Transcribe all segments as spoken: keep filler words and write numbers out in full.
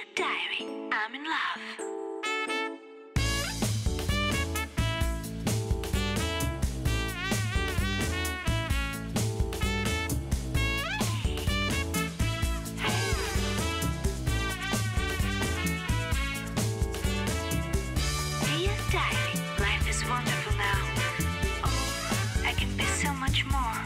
Dear Diary, I'm in love. Dear Diary, life is wonderful now. Oh, I can be so much more.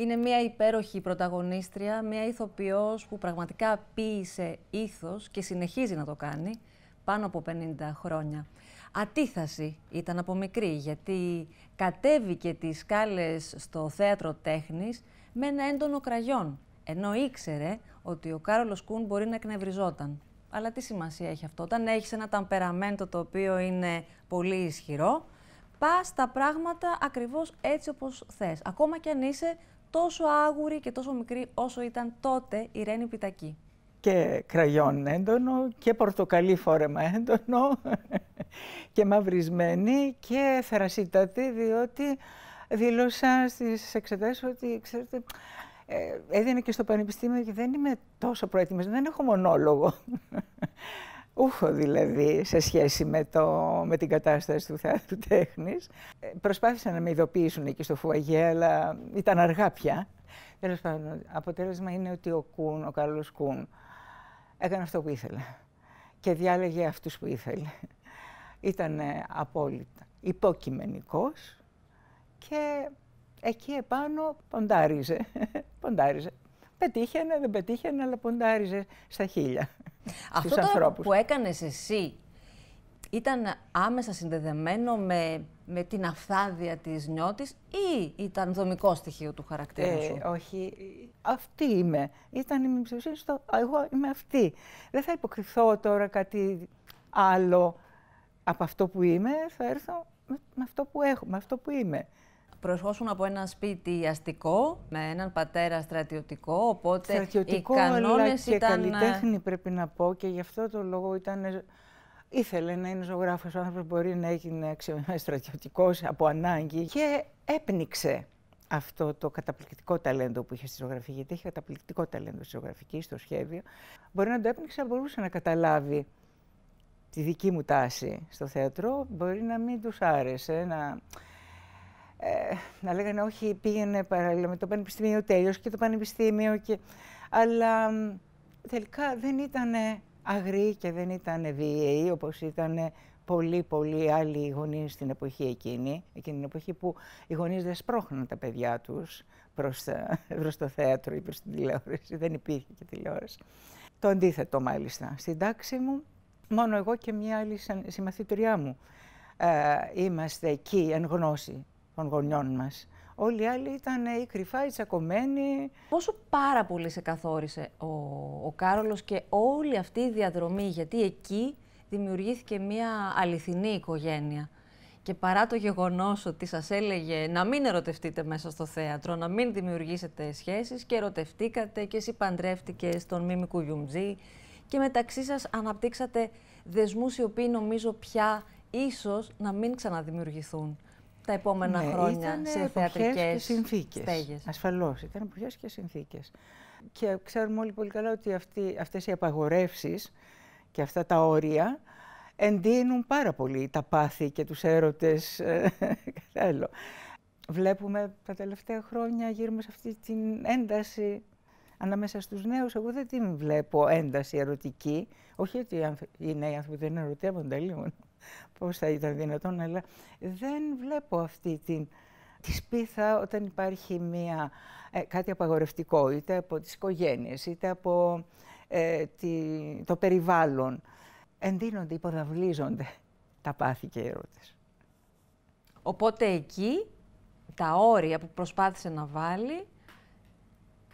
Είναι μια υπέροχη πρωταγωνίστρια, μια ηθοποιός που πραγματικά ποίησε ήθος και συνεχίζει να το κάνει πάνω από πενήντα χρόνια. Ατίθαση ήταν από μικρή, γιατί κατέβηκε τις σκάλες στο θέατρο τέχνης με ένα έντονο κραγιόν, ενώ ήξερε ότι ο Κάρολος Κούν μπορεί να εκνευριζόταν. Αλλά τι σημασία έχει αυτό, όταν έχεις ένα ταμπεραμέντο το οποίο είναι πολύ ισχυρό, πας τα πράγματα ακριβώς έτσι όπως θες, ακόμα κι αν είσαι τόσο άγουρη και τόσο μικρή όσο ήταν τότε η Ρένη Πιττακή. Και κραγιόν έντονο και πορτοκαλί φόρεμα έντονο και μαυρισμένη και θερασίτατη, διότι δήλωσα στις εξετάσεις ότι, ξέρετε, ε, έδινα και στο πανεπιστήμιο και δεν είμαι τόσο προετοιμασμένη, δεν έχω μονόλογο. Ούχο δηλαδή, σε σχέση με, το, με την κατάσταση του θεάτρου τέχνης. Προσπάθησαν να με ειδοποιήσουν εκεί στο φουαγέ, αλλά ήταν αργά πια. Τέλος πάντων, αποτέλεσμα είναι ότι ο Κούν, ο Κάρολος Κούν, έκανε αυτό που ήθελε και διάλεγε αυτούς που ήθελε. Ήταν απόλυτα υποκειμενικός και εκεί επάνω ποντάριζε, ποντάριζε. Πετύχαινε, δεν πετύχαινε, αλλά ποντάριζε στα χίλια. Αυτό το ανθρώπους. Που έκανες εσύ ήταν άμεσα συνδεδεμένο με, με την αφθάδεια της νιώτης ή ήταν δομικό στοιχείο του χαρακτήρα σου? Ε, όχι. Αυτή είμαι. Ήταν η μυψευσία στο εγώ είμαι αυτή. Δεν θα υποκριθώ τώρα κάτι άλλο από αυτό που είμαι. Θα έρθω με, με αυτό που έχω, με αυτό που είμαι. Προερχόσουν από ένα σπίτι αστικό, με έναν πατέρα στρατιωτικό, οπότε στρατιωτικό, οι κανόνες αλλά ήταν... Στρατιωτικό, και καλλιτέχνη πρέπει να πω, και γι' αυτό το λόγο ήταν... Ήθελε να είναι ζωγράφος, ο άνθρωπος μπορεί να έγινε στρατιωτικός από ανάγκη. Και έπνιξε αυτό το καταπληκτικό ταλέντο που είχε στη ζωγραφική, γιατί είχε καταπληκτικό ταλέντο στη ζωγραφική, στο σχέδιο. Μπορεί να το έπνιξε, αλλά μπορούσε να καταλάβει τη δική μου τάση στο θέατρο. Μπορεί να μην τους άρεσε, να... Ε, να λέγανε όχι, πήγαινε παράλληλα με το πανεπιστήμιο, τέλειωσε και το πανεπιστήμιο. Και... Αλλά τελικά δεν ήταν αγροί και δεν ήταν βίαιοι, όπως ήταν πολλοί, πολλοί άλλοι γονείς στην εποχή εκείνη. Εκείνη την εποχή που οι γονείς δεν σπρώχναν τα παιδιά τους προς, προς το θέατρο ή προς την τηλεόραση. Δεν υπήρχε και τηλεόραση. Το αντίθετο, μάλιστα. Στην τάξη μου, μόνο εγώ και μια άλλη συμμαθήτριά μου ε, είμαστε εκεί εν γνώση των γονιών μας. Όλοι οι άλλοι ήταν οι κρυφά, οι τσακωμένοι. Πόσο πάρα πολύ σε καθόρισε ο, ο Κάρολος και όλη αυτή η διαδρομή, γιατί εκεί δημιουργήθηκε μια αληθινή οικογένεια. Και παρά το γεγονός ότι σας έλεγε να μην ερωτευτείτε μέσα στο θέατρο, να μην δημιουργήσετε σχέσεις, και ερωτευτήκατε και εσύ παντρεύτηκες τον Μίμη Κουγιουμτζή και μεταξύ σας αναπτύξατε δεσμούς οι οποίοι νομίζω πια ίσως να μην ξαναδημιουργηθούν τα επόμενα ναι, χρόνια σε θεατρικές συνθήκες. Στέγες. Ασφαλώς, ήταν εποχές και συνθήκες. Και ξέρουμε όλοι πολύ καλά ότι αυτοί, αυτές οι απαγορεύσεις και αυτά τα όρια εντείνουν πάρα πολύ τα πάθη και τους έρωτες. Βλέπουμε τα τελευταία χρόνια γύρω σε αυτή την ένταση ανάμεσα στους νέους. Εγώ δεν την βλέπω ένταση ερωτική. Όχι ότι οι νέοι άνθρωποι δεν ερωτεύονται λίγο, πώς θα ήταν δυνατόν, αλλά δεν βλέπω αυτή την... τη σπίθα όταν υπάρχει μια, ε, κάτι απαγορευτικό, είτε από τις οικογένειες, είτε από ε, τη, το περιβάλλον. Εντείνονται, υποδαβλίζονται τα πάθη και οι ερώτες. Οπότε εκεί τα όρια που προσπάθησε να βάλει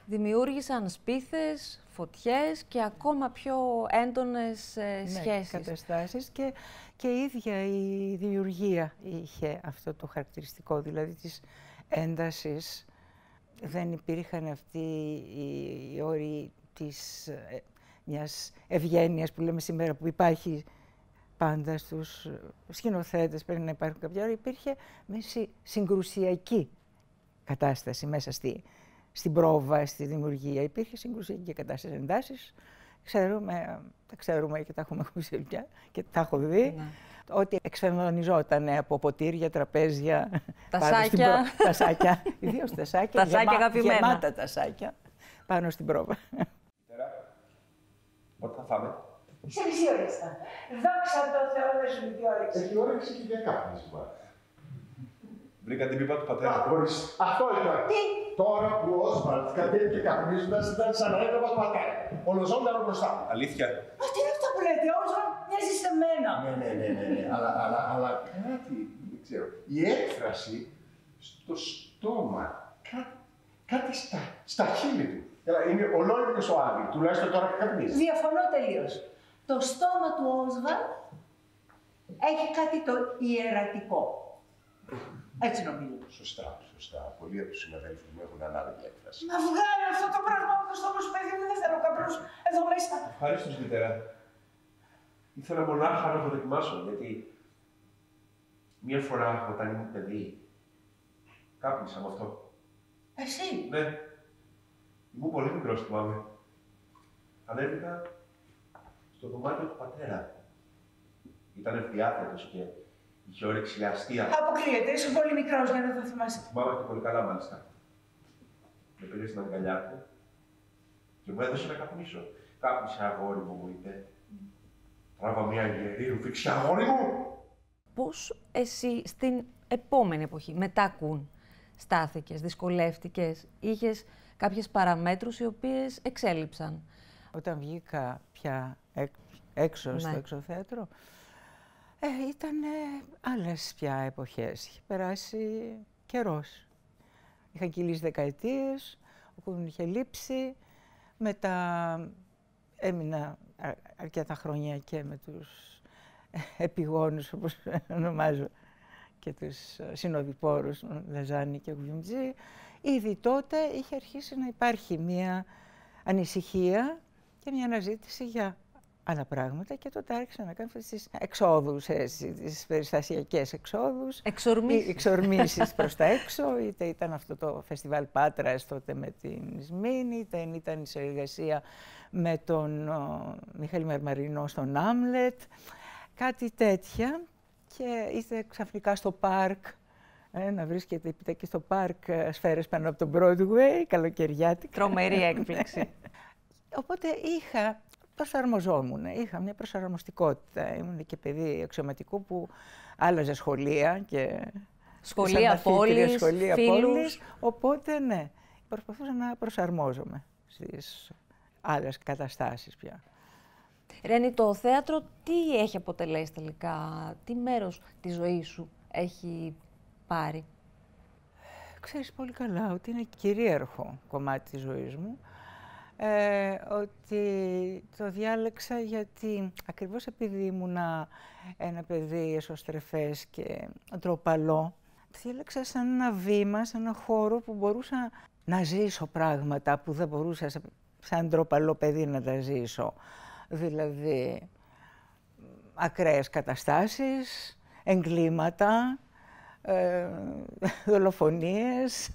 δημιούργησαν σπίθες, φωτιές και ακόμα πιο έντονες ε, ναι, σχέσεις. Καταστάσεις και, και η ίδια η δημιουργία είχε αυτό το χαρακτηριστικό, δηλαδή της έντασης. Δεν υπήρχαν αυτοί οι όροι της ε, μιας ευγένειας που λέμε σήμερα, που υπάρχει πάντα στους σκηνοθέτες, πρέπει να υπάρχουν κάποια όρια. Υπήρχε μια συγκρουσιακή κατάσταση μέσα στη... στην πρόβα, στη δημιουργία. Υπήρχε συγκρουσιακή κατάσταση, εντάσεις. Ξέρουμε, τα ξέρουμε και τα έχουμε ακούσει πια και τα έχω δει, ναι. Ότι εξαφανιζόταν από ποτήρια, τραπέζια, τα σάκια. Προ... τα σάκια, ιδίως τα σάκια, τα σάκια γεμά... γεμάτα τα σάκια, πάνω στην πρόβα. Πέρα, πότε θα φάμε. Σε μισή ώρεστα. Δόξα τω Θεώ, δεν σου πει όρεξη. Έχει όρεξη και για κάποιον σήμερα. Βρήκα την πίπα του πατέρα. Αυτό ήταν. Τι? Τώρα που ο Όσβαλτ κατέβηκε καπνίζοντας, ήταν σαν να έβλεπα τον πατέρα. Ολοζόταν μπροστά μου. Αλήθεια. Μα τι είναι αυτό που λέτε, ο Όσβαλτ μοιάζει σε μένα. Ναι, ναι, ναι, ναι, ναι. αλλά, αλλά, αλλά κάτι, δεν ξέρω. Η έκφραση στο στόμα, κά, κάτι στα, στα χείλη του. Είναι ολόκληρος ο Άβη, τουλάχιστον τώρα που καπνίζει. Διαφωνώ τελείως. Το στόμα του Όσβαλτ έχει κάτι το ιερατικό. Έτσι νομίζω. Σωστά, σωστά. Πολλοί από τους συναδέλφους μου έχουν ανάλογη έκφραση. Να βγάλει αυτό το πράγμα από το στόμα σου, παιδί μου, δεν θέλω καπνούς εδώ μέσα. Ευχαριστώ, μητέρα. Ήθελα μονάχα να το δοκιμάσω, γιατί μία φορά όταν ήμουν παιδί, κάπνισα με αυτό. Εσύ? Ναι. Ήμουν πολύ μικρός, θυμάμαι. Ανέβηκα στο δωμάτιο του πατέρα. Ήταν ευδιάθετος και είχε όρεξη για αστεία. Αποκλείεται, είσαι πολύ μικρός για να το θυμάσαι. Θυμάμαι και πολύ καλά, μάλιστα. Με πήρε στην αγκαλιά του και μου έδωσε να καπνίσω. Κάπνισε, αγόρι μου, μου είπε. Τράβα μια γερή ρουφήξη, αγόρι μου! Πώς εσύ στην επόμενη εποχή, μετά Κούν, στάθηκες, δυσκολεύτηκες, είχες κάποιες παραμέτρους οι οποίες εξέλιψαν? Όταν βγήκα πια έξω, ναι, στο εξωθέατρο, Ε, ήτανε άλλες πια εποχές. Είχε περάσει καιρός. Είχαν κυλήσει δεκαετίες, ο Κούν είχε λείψει. Μετά έμεινα αρ αρκετά χρόνια και με τους επιγόνους, όπως ονομάζω, και τους συνοδοιπόρους, Δεζάνη και Κουγιουμτζή. Ήδη τότε είχε αρχίσει να υπάρχει μια ανησυχία και μια αναζήτηση για άλλα πράγματα, και τότε άρχισα να κάνω αυτές τις εξόδους, έτσι, τις περιστασιακές εξόδους. Εξορμήσεις. Εξορμήσεις προς τα έξω, είτε ήταν αυτό το φεστιβάλ Πάτρας τότε με την Ισμήνη, είτε ήταν η συνεργασία με τον ο, Μιχαήλ Μαρμαρινό στον Άμλετ, κάτι τέτοια. Και είτε ξαφνικά στο πάρκ, ε, να βρίσκεται η Πιττακή στο πάρκ, σφαίρες πάνω από τον Broadway, καλοκαιριάτικα. Τρομερή έκπληξη. Οπότε είχα... προσαρμοζόμουν, είχα μια προσαρμοστικότητα. Ήμουν και παιδί αξιωματικού που άλλαζε σχολεία και... σχολεία, πόλεις, σχολεία, φίλους. Οπότε, ναι, προσπαθούσα να προσαρμόζομαι στις άλλες καταστάσεις πια. Ρένη, το θέατρο τι έχει αποτελέσει τελικά, τι μέρος της ζωής σου έχει πάρει? Ξέρεις πολύ καλά ότι είναι κυρίαρχο κομμάτι της ζωής μου. ε, ότι το διάλεξα γιατί ακριβώς επειδή ήμουνα ένα παιδί εσωστρεφές και ντροπαλό, το διάλεξα σαν ένα βήμα, σαν ένα χώρο που μπορούσα να ζήσω πράγματα που δεν μπορούσα σαν ντροπαλό παιδί να τα ζήσω. Δηλαδή, ακραίες καταστάσεις, εγκλήματα, ε, δολοφονίες,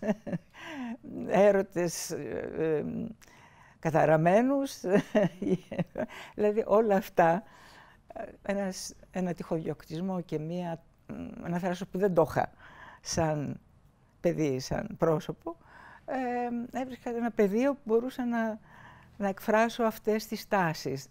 έρωτες ε, καταραμένους. Δηλαδή όλα αυτά, ένας, ένα τυχοδιοκτισμό και μία, ένα θράσος που δεν το είχα σαν παιδί, σαν πρόσωπο, ε, έβρισκα ένα πεδίο που μπορούσα να, να εκφράσω αυτές τις τάσεις.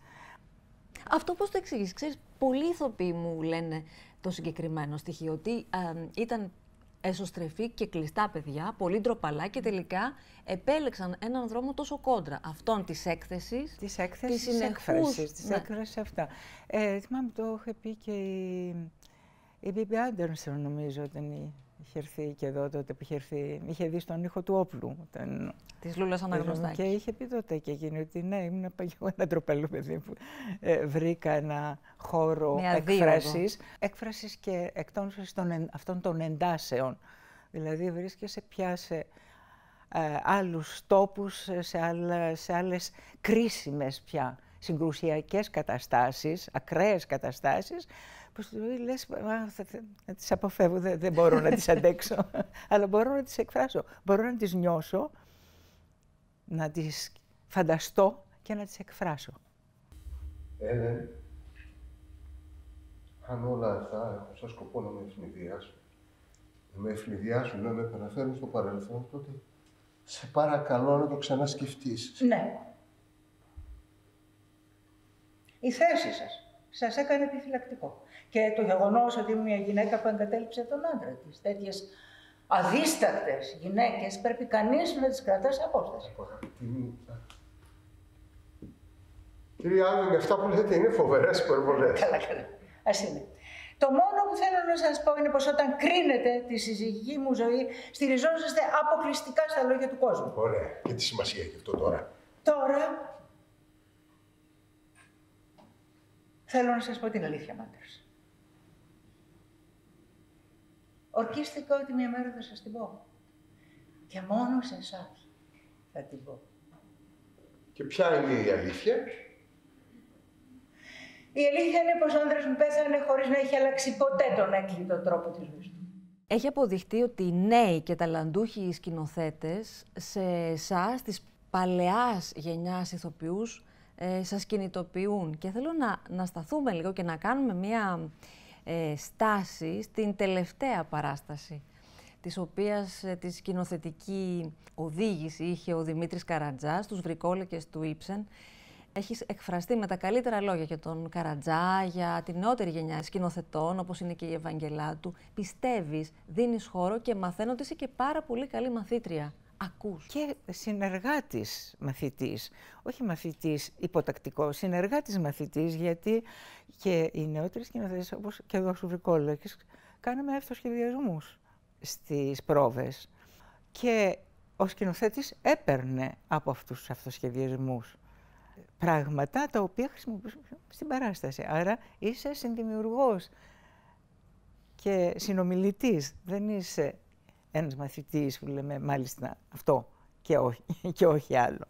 Αυτό πώς το εξηγείς, ξέρεις, πολλοί ηθοποιοί μου λένε το συγκεκριμένο στοιχείο, ότι α, ήταν εσωστρεφή και κλειστά παιδιά, πολύ ντροπαλά και τελικά επέλεξαν έναν δρόμο τόσο κόντρα, αυτόν της έκθεσης, της έκθεσης, της έκφρασης, της έκφρασης αυτά. Ε, θυμάμαι, το είχε πει και η, η Βίβιαν Άντερσον, νομίζω, όταν είχε έρθει και εδώ, τότε που είχε έρθει, είχε δει στον ήχο του όπλου. Τον... Της Λούλας Αναγνωστάκη. Και είχε πει τότε και εκείνη ότι ναι, ήμουν ένα ντροπαλό παιδί που ε, βρήκα ένα χώρο έκφρασης. Έκφρασης και εκτόνωσης των, αυτών των εντάσεων. Δηλαδή βρίσκεσαι πια σε ε, άλλους τόπους, σε, άλλα, σε άλλες κρίσιμες πια συγκρουσιακές καταστάσεις, ακραίες καταστάσεις, που σου λες, να τις αποφεύγω, δεν, δεν μπορώ να τις αντέξω, αλλά μπορώ να τις εκφράσω, μπορώ να τις νιώσω, να τις φανταστώ και να τις εκφράσω. Έλεν, αν όλα αυτά έχουν σαν σκοπό να με ευνηδιάσουν, να με ευνηδιάσουν, να με επαναφέρουν στο παρελθόν, τότε σε παρακαλώ να το ξανασκεφτείς. Ναι. Η θέση σας σας έκανε επιφυλακτικό. Και το γεγονός ότι ήμουν μια γυναίκα που εγκατέλειψε τον άντρα της. Τέτοιες αδίστακτες γυναίκες πρέπει κανείς να τις κρατά σε απόσταση. Κύριε Άννα, αυτά που λέτε είναι φοβερές υπερβολές. Καλά, καλά. Ας είναι. Το μόνο που θέλω να σας πω είναι πως όταν κρίνετε τη συζυγική μου ζωή, στηριζόσαστε αποκλειστικά στα λόγια του κόσμου. Ωραία. Και τι σημασία έχει αυτό τώρα. Τώρα. Θέλω να σας πω την αλήθεια, Μάντερς. Ορκίστηκα ότι μια μέρα θα σας την πω. Και μόνο σε εσάς θα την πω. Και ποια είναι η αλήθεια? Η αλήθεια είναι πως ο άντρας μου πέθανε χωρίς να έχει αλλάξει ποτέ τον έκκλητο τρόπο της ζωής του. Έχει αποδειχτεί ότι οι νέοι και ταλαντούχοι σκηνοθέτες σε εσάς, της παλαιάς γενιάς ηθοποιούς, Ε, σας κινητοποιούν. Και θέλω να, να σταθούμε λίγο και να κάνουμε μία ε, στάση στην τελευταία παράσταση, της οποίας ε, τη σκηνοθετική οδήγηση είχε ο Δημήτρης Καρατζάς, τους Βρικόλεκες του Ήψεν. Έχεις εκφραστεί με τα καλύτερα λόγια για τον Καρατζά, για την νεότερη γενιά σκηνοθετών, όπως είναι και η Ευαγγελάτου. Πιστεύεις, δίνεις χώρο και μαθαίνω ότι είσαι και πάρα πολύ καλή μαθήτρια. Ακούς. Και συνεργάτης μαθητής, όχι μαθητής υποτακτικό, συνεργάτης μαθητής, γιατί και οι νεότεροι σκηνοθέτες, όπως και εδώ στους Βρικόλεκες, κάναμε αυτοσχεδιασμούς στις πρόβες. Και ο σκηνοθέτης έπαιρνε από αυτούς τους αυτοσχεδιασμούς πράγματα τα οποία χρησιμοποιούσαμε στην παράσταση. Άρα είσαι συνδημιουργός και συνομιλητής, δεν είσαι ένας μαθητής που λέμε μάλιστα αυτό και όχι, και όχι άλλο,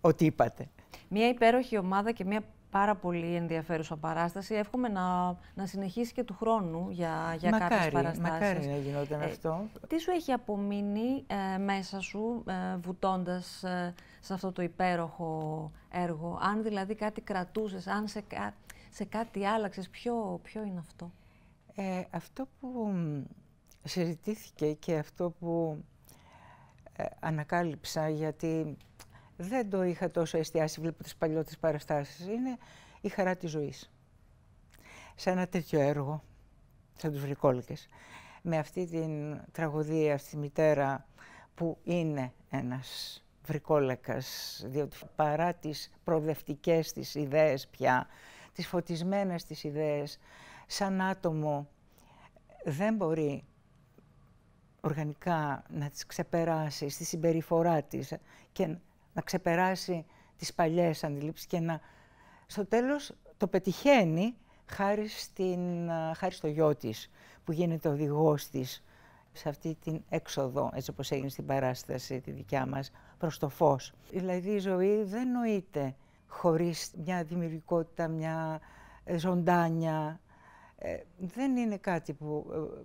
ό,τι είπατε. Μια υπέροχη ομάδα και μια πάρα πολύ ενδιαφέρουσα παράσταση. Εύχομαι να, να συνεχίσει και του χρόνου για, για μακάρι, κάποιες παραστάσεις. Μακάρι να γινόταν ε, αυτό. Τι σου έχει απομείνει ε, μέσα σου ε, βουτώντας ε, σε αυτό το υπέροχο έργο, αν δηλαδή κάτι κρατούσες, αν σε, σε κάτι άλλαξες, ποιο, ποιο είναι αυτό? Ε, αυτό που... συζητήθηκε και αυτό που ε, ανακάλυψα, γιατί δεν το είχα τόσο εστιάσει, βλέπω τις παλιότερες παραστάσεις, είναι η χαρά της ζωής. Σε ένα τέτοιο έργο, σαν τους Βρικόλεκες, με αυτή την τραγωδία, αυτή τη μητέρα που είναι ένας Βρικόλεκας, διότι παρά τις προοδευτικές της ιδέες πια, τις φωτισμένες της ιδέες, σαν άτομο δεν μπορεί οργανικά να τις ξεπεράσει στη συμπεριφορά της και να ξεπεράσει τις παλιές αντιλήψεις και να... Στο τέλος το πετυχαίνει χάρη, στην, χάρη στο γιο της, που γίνεται οδηγός της σε αυτή την έξοδο, έτσι όπως έγινε στην παράσταση τη δικιά μας, προς το φως. Δηλαδή η ζωή δεν νοείται χωρίς μια δημιουργικότητα, μια ζωντάνια. Ε, δεν είναι κάτι που, ε,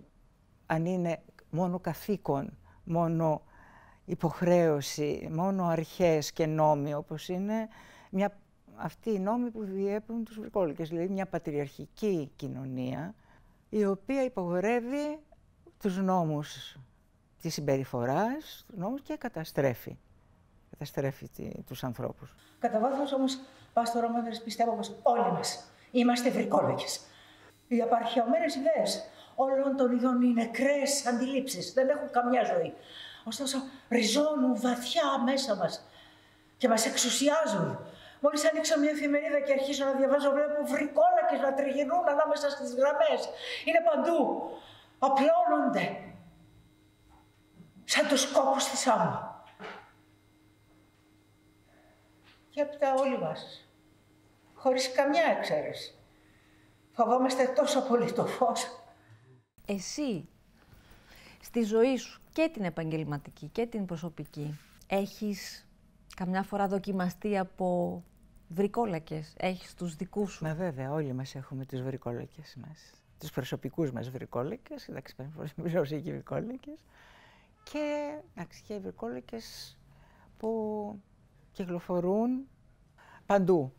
αν είναι μόνο καθήκον, μόνο υποχρέωση, μόνο αρχές και νόμοι, όπως είναι μια, αυτοί οι νόμοι που διέπουν τους βρικόλικες, δηλαδή μια πατριαρχική κοινωνία, η οποία υπογορεύει τους νόμους της συμπεριφοράς, τους νόμους και καταστρέφει. Καταστρέφει τους ανθρώπους. Κατά βάθος όμως, Πάστορα Μαύρης, πιστεύω πως όλοι μας είμαστε βρικόλικες. Οι απαρχαιωμένες ιδέες όλων των ειδών είναι νεκρές αντιλήψεις, δεν έχουν καμιά ζωή. Ωστόσο, ριζώνουν βαθιά μέσα μας και μας εξουσιάζουν. Μόλις ανοίξω μια εφημερίδα και αρχίζω να διαβάζω, βλέπω βρικόλακες να τριγυρνούν ανάμεσα στις γραμμές. Είναι παντού. Απλώνονται. Σαν τους κόπους της άμμου. Και έπειτα όλοι μας, χωρίς καμιά εξαίρεση, φοβόμαστε τόσο πολύ το φως. Εσύ, στη ζωή σου, και την επαγγελματική και την προσωπική, έχεις καμιά φορά δοκιμαστεί από βρικόλακες, έχεις τους δικούς σου? Μα βέβαια, όλοι μας έχουμε τους βρικόλακες μας, τους προσωπικούς μας βρικόλακες, εντάξει, μιλώς εκεί βρικόλακες, και εντάξει, και βρικόλακες που κυκλοφορούν παντού,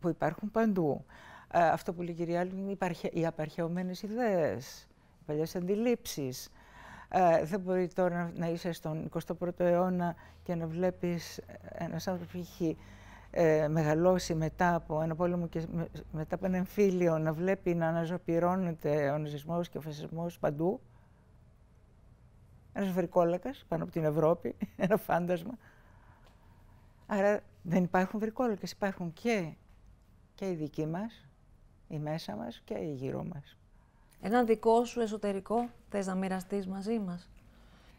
που υπάρχουν παντού. Αυτό που λέει η κυρία Άλλη είναι οι απαρχαιωμένες ιδέες, οι παλιές αντιλήψεις. Ε, δεν μπορεί τώρα να είσαι στον εικοστό πρώτο αιώνα και να βλέπεις ένας άνθρωπος που έχει ε, μεγαλώσει μετά από ένα πόλεμο και με, μετά από ένα εμφύλιο, να βλέπει να αναζωπυρώνεται ο ναζισμός και ο φασισμός παντού. Ένας βρικόλακας πάνω από την Ευρώπη, ένα φάντασμα. Άρα δεν υπάρχουν βρικόλακες, υπάρχουν και, και οι δικοί μας, οι μέσα μας και οι γύρω μας. Έναν δικό σου εσωτερικό θες να μοιραστείς μαζί μας?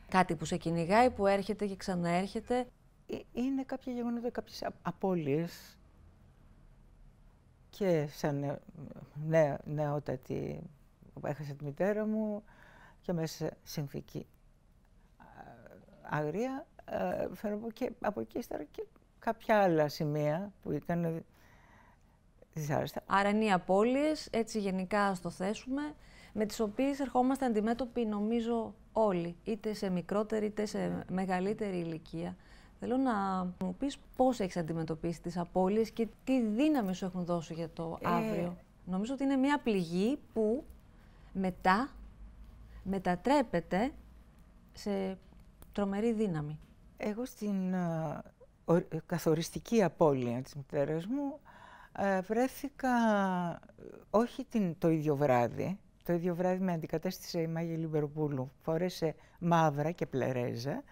Κάτι που σε κυνηγάει, που έρχεται και ξαναέρχεται. Είναι κάποια γεγονότα, κάποιες απώλειες. Και σαν νε, νεότατη, έχασα τη μητέρα μου και μέσα συνθήκη άγρια. Φαίνομαι και από εκεί ύστερα και κάποια άλλα σημεία που ήταν... Άρα είναι οι απώλειες, έτσι γενικά ας το θέσουμε, με τις οποίες ερχόμαστε αντιμέτωποι νομίζω όλοι, είτε σε μικρότερη είτε σε μεγαλύτερη ηλικία. Θέλω να μου πεις πώς έχεις αντιμετωπίσει τις απώλειες και τι δύναμη σου έχουν δώσει για το αύριο. Ε... Νομίζω ότι είναι μια πληγή που μετά μετατρέπεται σε τρομερή δύναμη. Εγώ στην α, ο, καθοριστική απώλεια της μητέρας μου, Ε, βρέθηκα όχι την, το ίδιο βράδυ. Το ίδιο βράδυ με αντικατέστησε η Μάγελη Λιμπερπούλου. Φόρεσε μαύρα και πλερέζα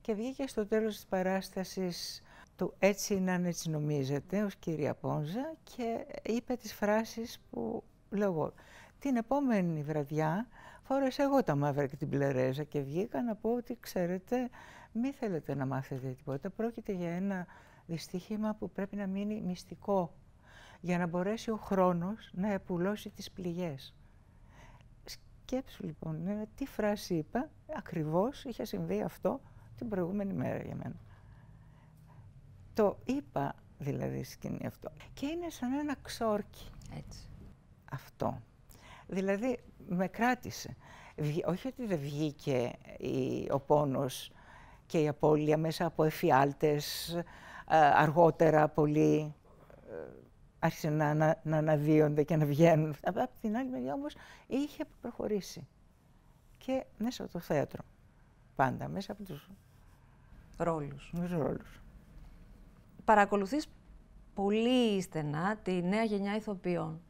και βγήκε στο τέλος της παράστασης του «Έτσι είναι αν έτσι νομίζετε» ως κυρία Πόνζα και είπε τις φράσεις που λέω εγώ. Την επόμενη βραδιά φόρεσα εγώ τα μαύρα και την πλερέζα και βγήκα να πω ότι ξέρετε, μη θέλετε να μάθετε τίποτα. Πρόκειται για ένα δυστύχημα που πρέπει να μείνει μυστικό, για να μπορέσει ο χρόνος να επουλώσει τις πληγές. Σκέψου λοιπόν, τι φράση είπα, ακριβώς είχε συμβεί αυτό την προηγούμενη μέρα για μένα. Το είπα δηλαδή στη σκηνή αυτό. Και είναι σαν ένα ξόρκι. Έτσι. Αυτό. Δηλαδή με κράτησε. Όχι ότι δεν βγήκε η, ο πόνος και η απώλεια μέσα από εφιάλτες, αργότερα πολύ... άρχισαν να, να, να αναδύονται και να βγαίνουν. Από την άλλη μεριά όμως είχε προχωρήσει. Και μέσα από το θέατρο. Πάντα, μέσα από τους ρόλους. Τους ρόλους. Παρακολουθείς πολύ στενά τη νέα γενιά ηθοποιών.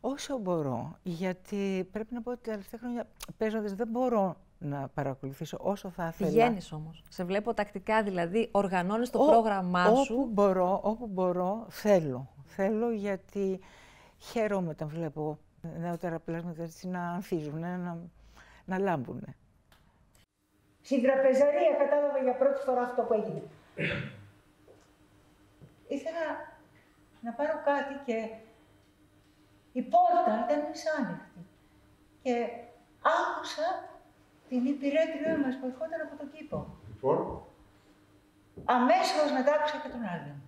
Όσο μπορώ, γιατί πρέπει να πω ότι τα τελευταία χρόνια παίζοντας δεν μπορώ να παρακολουθήσω όσο θα ήθελα. Πηγαίνεις όμως. Σε βλέπω τακτικά, δηλαδή οργανώνεις το Ό, πρόγραμμά όπου σου. Όπου μπορώ, όπου μπορώ, θέλω. Θέλω γιατί χαίρομαι όταν βλέπω νεότερα πλάσματα να ανθίζουν, να, να λάμπουν. Στην τραπεζαρία κατάλαβα για πρώτη φορά αυτό που έγινε. ήθελα να πάρω κάτι και η πόρτα ήταν μισάνοιχτη. Και άκουσα την υπηρέτριά μας που ερχόταν από τον κήπο. Αμέσως μετά άκουσα και τον άλλον.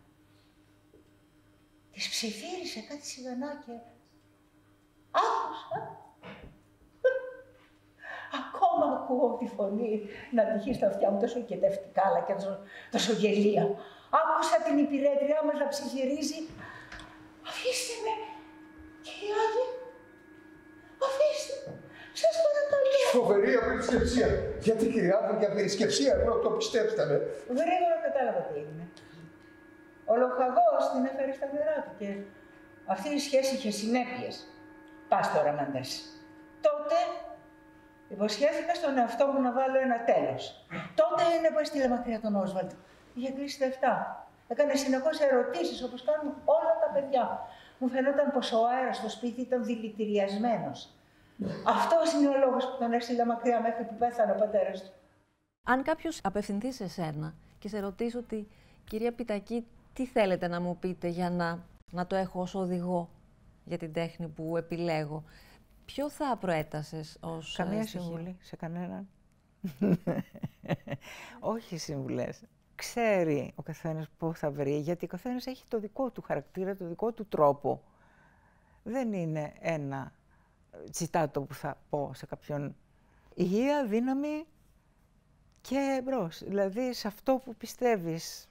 Της ψιθύρισε κάτι σιγανά και άκουσα. Ακόμα ακούω τη φωνή να τυχεί στα αυτιά μου τόσο κεντευτικά αλλά και τόσο γελία. Άκουσα την υπηρέτριά μας να ψιθυρίζει. Αφήστε με, κύριε Άγιε. Αφήστε με. Σας παρακαλώ. Φοβερή απερισκεψία. Γιατί, κυρία μου, για απερισκεψία ενώ το πιστέψτε με. Γρήγορα κατάλαβα τι έγινε. Ο λοχαγός την έφερε στα νερά του και αυτή η σχέση είχε συνέπειες. Πας τώρα, μαντές. Τότε υποσχέθηκα στον εαυτό μου να βάλω ένα τέλος. Τότε είναι που έστειλε μακριά τον Όσβαλντ. Είχε κλείσει τα εφτά. Έκανε συνεχώς ερωτήσεις όπως κάνουν όλα τα παιδιά. Μου φαινόταν πως ο αέρας στο σπίτι ήταν δηλητηριασμένος. Αυτός είναι ο λόγος που τον έστειλε μακριά μέχρι που πέθανε ο πατέρας του. Αν κάποιος απευθυνθεί σε σένα και σε ρωτήσει ότι κυρία Πιττακή, τι θέλετε να μου πείτε για να, να το έχω ως οδηγό για την τέχνη που επιλέγω, ποιο θα προέτασες ως Καμία στοιχείο? Συμβουλή σε κανέναν. Όχι συμβουλές. Ξέρει ο καθένας πού θα βρει, γιατί ο καθένας έχει το δικό του χαρακτήρα, το δικό του τρόπο. Δεν είναι ένα τσιτάτο που θα πω σε κάποιον. Υγεία, δύναμη και μπρος. Δηλαδή σε αυτό που πιστεύεις,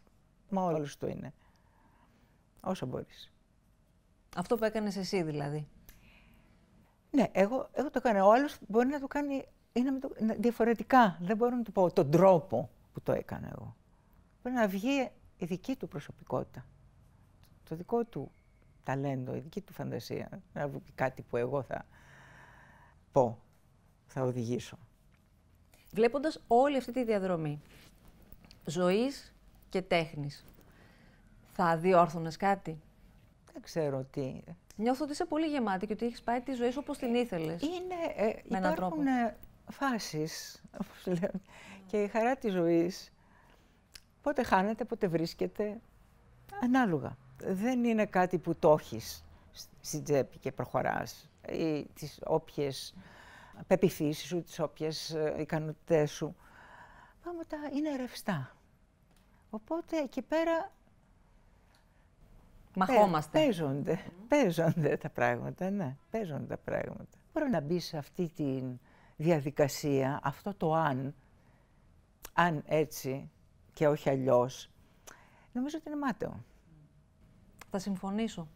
μα όλους το είναι. Όσο μπορείς. Αυτό που έκανες εσύ δηλαδή. Ναι, εγώ, εγώ το κάνω. Ο άλλος μπορεί να το κάνει ή να με το, να, διαφορετικά. Δεν μπορώ να του πω τον τρόπο που το έκανα εγώ. Πρέπει να βγει η δική του προσωπικότητα, το δικό του ταλέντο, η δική του φαντασία. Να βγει κάτι που εγώ θα πω, θα οδηγήσω. Βλέποντας όλη αυτή τη διαδρομή ζωής και τέχνης, θα διόρθωνες κάτι? Δεν ξέρω τι. Νιώθω ότι είσαι πολύ γεμάτη και ότι έχεις πάει τη ζωή σου όπως την ήθελες. Είναι, ε, με έναν τρόπο. Υπάρχουν φάσεις, όπως λέμε, και η χαρά της ζωής. Πότε χάνεται, πότε βρίσκεται, ανάλογα. Δεν είναι κάτι που το έχεις στην τσέπη και προχωράς. Ή τις όποιες πεποιθήσεις σου, τις όποιες ικανότητές σου. Πράγματα είναι ρευστά. Οπότε εκεί πέρα μαχόμαστε. Παίζονται, παίζονται τα πράγματα, ναι, παίζονται τα πράγματα. Μπορώ να μπει σε αυτή τη διαδικασία, αυτό το αν, αν έτσι, και όχι αλλιώς, νομίζω ότι είναι μάταιο. Θα συμφωνήσω.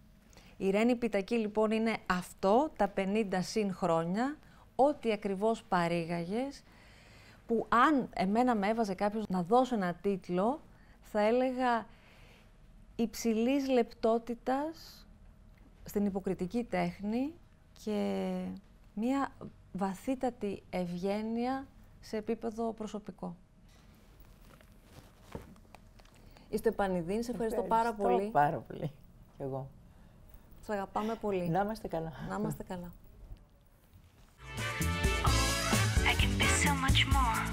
Η Ρένη Πιττακή λοιπόν είναι αυτό, τα πενήντα συν χρόνια, ό,τι ακριβώς παρήγαγες, που αν εμένα με έβαζε κάποιος να δώσω ένα τίτλο, θα έλεγα υψηλής λεπτότητας στην υποκριτική τέχνη και μία βαθύτατη ευγένεια σε επίπεδο προσωπικό. Είστε Πανιδίν, σε ευχαριστώ, ευχαριστώ πάρα πολύ. πάρα πολύ. Κι εγώ. Σας αγαπάμε πολύ. Να είμαστε καλά. Να είμαστε καλά.